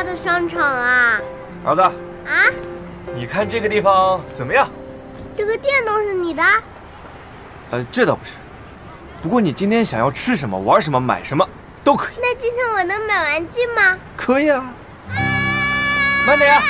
大的商场啊！儿子啊，你看这个地方怎么样？这个电动是你的？这倒不是。不过你今天想要吃什么、玩什么、买什么都可以。那今天我能买玩具吗？可以啊。慢点啊。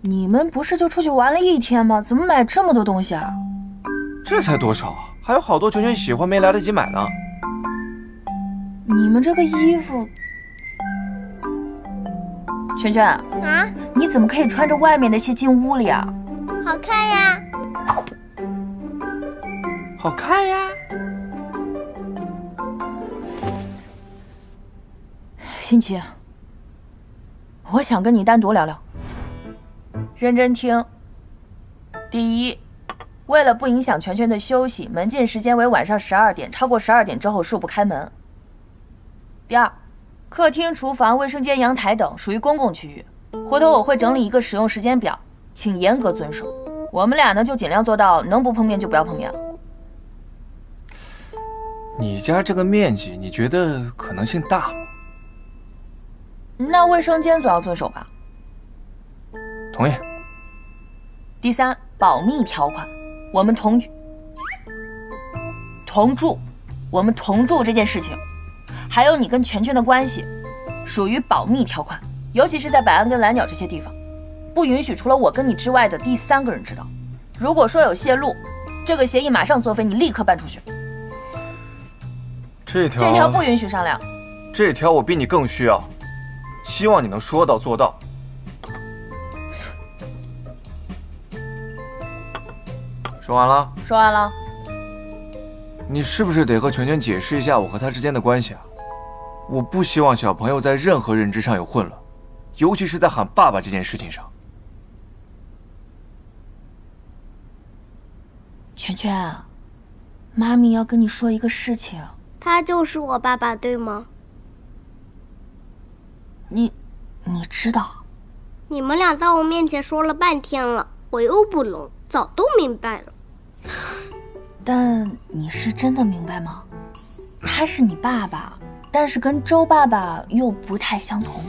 你们不是就出去玩了一天吗？怎么买这么多东西啊？这才多少啊，还有好多全全喜欢没来得及买呢。你们这个衣服，全全啊，你怎么可以穿着外面的鞋进屋里啊？好看呀，好看呀。新奇，我想跟你单独聊聊。 认真听。第一，为了不影响全全的休息，门禁时间为晚上12点，超过12点之后恕不开门。第二，客厅、厨房、卫生间、阳台等属于公共区域，回头我会整理一个使用时间表，请严格遵守。我们俩呢就尽量做到能不碰面就不要碰面了。你家这个面积，你觉得可能性大？那卫生间总要遵守吧？同意。 第三，保密条款，我们同住这件事情，还有你跟全全的关系，属于保密条款，尤其是在百安跟蓝鸟这些地方，不允许除了我跟你之外的第三个人知道。如果说有泄露，这个协议马上作废，你立刻搬出去。这条不允许商量。这条我比你更需要，希望你能说到做到。 说完了，说完了。你是不是得和全全解释一下我和他之间的关系啊？我不希望小朋友在任何认知上有混乱，尤其是在喊爸爸这件事情上。全全啊，妈咪要跟你说一个事情。他就是我爸爸，对吗？你知道？你们俩在我面前说了半天了，我又不聋，早都明白了。 但你是真的明白吗？他是你爸爸，但是跟周爸爸又不太相同。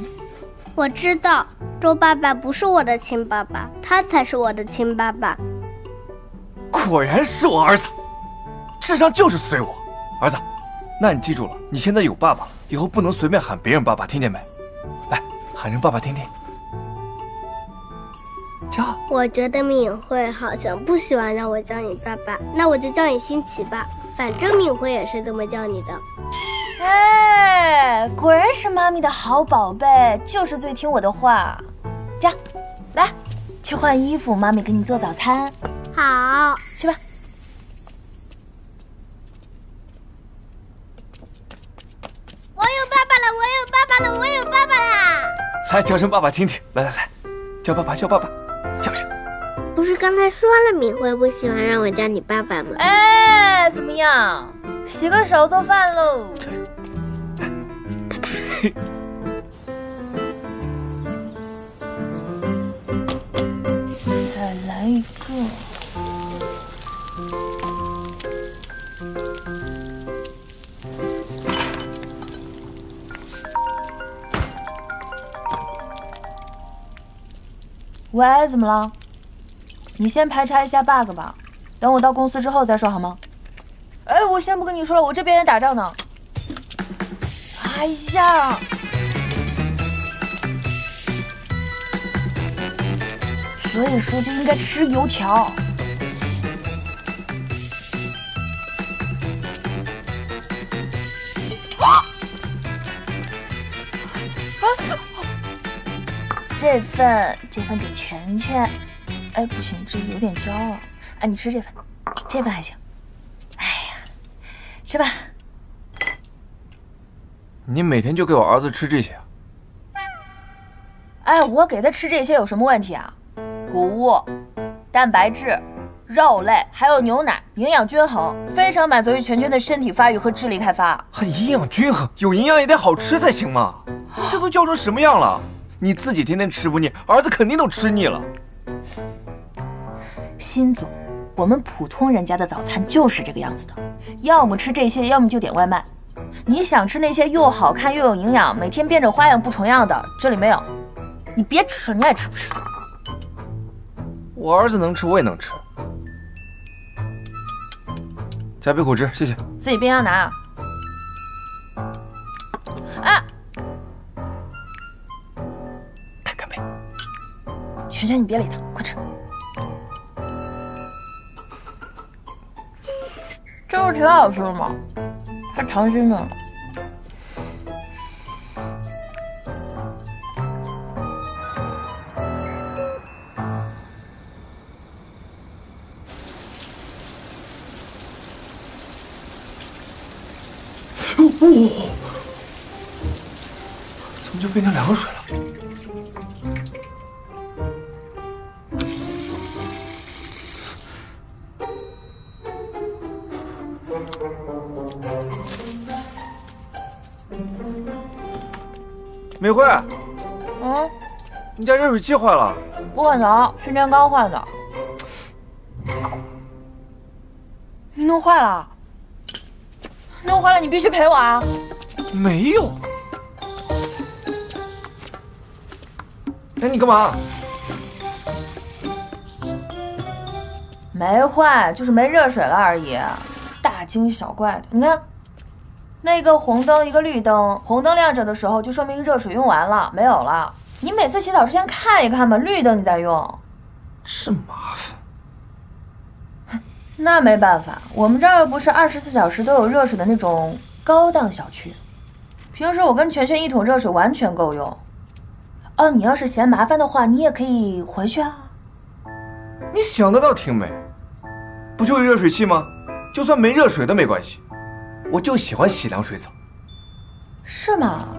我知道，周爸爸不是我的亲爸爸，他才是我的亲爸爸。果然是我儿子，智商就是随我。儿子，那你记住了，你现在有爸爸，以后不能随便喊别人爸爸，听见没？来，喊声爸爸听听。 我觉得敏慧好像不喜欢让我叫你爸爸，那我就叫你新奇吧，反正敏慧也是这么叫你的。哎，果然是妈咪的好宝贝，就是最听我的话。这样，来，去换衣服，妈咪给你做早餐。好，去吧。我有爸爸了，我有爸爸了，我有爸爸啦！来，叫声爸爸听听，来来来，叫爸爸，叫爸爸。 叫声，不是刚才说了敏慧不喜欢让我叫你爸爸吗？哎，怎么样？洗个手，做饭喽。爸爸。一个。喂，怎么了？你先排查一下 bug 吧，等我到公司之后再说好吗？哎，我先不跟你说了，我这边也打仗呢。哎呀！ 所以说就应该吃油条。这份给全全。哎，不行，这有点焦啊。哎，你吃这份，这份还行。哎呀，吃吧。你每天就给我儿子吃这些啊？哎，我给他吃这些有什么问题啊？ 谷物、蛋白质、肉类，还有牛奶，营养均衡，非常满足于全全的身体发育和智力开发。还营养均衡，有营养也得好吃才行嘛！这都教成什么样了？你自己天天吃不腻，儿子肯定都吃腻了。辛总，我们普通人家的早餐就是这个样子的，要么吃这些，要么就点外卖。你想吃那些又好看又有营养，每天变着花样不重样的，这里没有。你别吃了，你爱吃不吃？ 我儿子能吃，我也能吃。加杯果汁，谢谢。自己冰箱拿啊。哎，来干杯！全全，你别理他，快吃。这不挺好吃的吗？还尝新的。 哦，怎么就变成凉水了？美惠，嗯，你家热水器坏了？不可能，去年刚换的。你弄坏了？ 弄坏了，你必须赔我啊！没有。哎，你干嘛？没坏，就是没热水了而已，大惊小怪的。你看，那个红灯，一个绿灯，红灯亮着的时候，就说明热水用完了，没有了。你每次洗澡之前看一看吧，绿灯你再用。真麻烦。 那没办法，我们这儿又不是24小时都有热水的那种高档小区。平时我跟全全一桶热水完全够用。哦，你要是嫌麻烦的话，你也可以回去啊。你想的倒挺美，不就有热水器吗？就算没热水的没关系，我就喜欢洗凉水澡。是吗？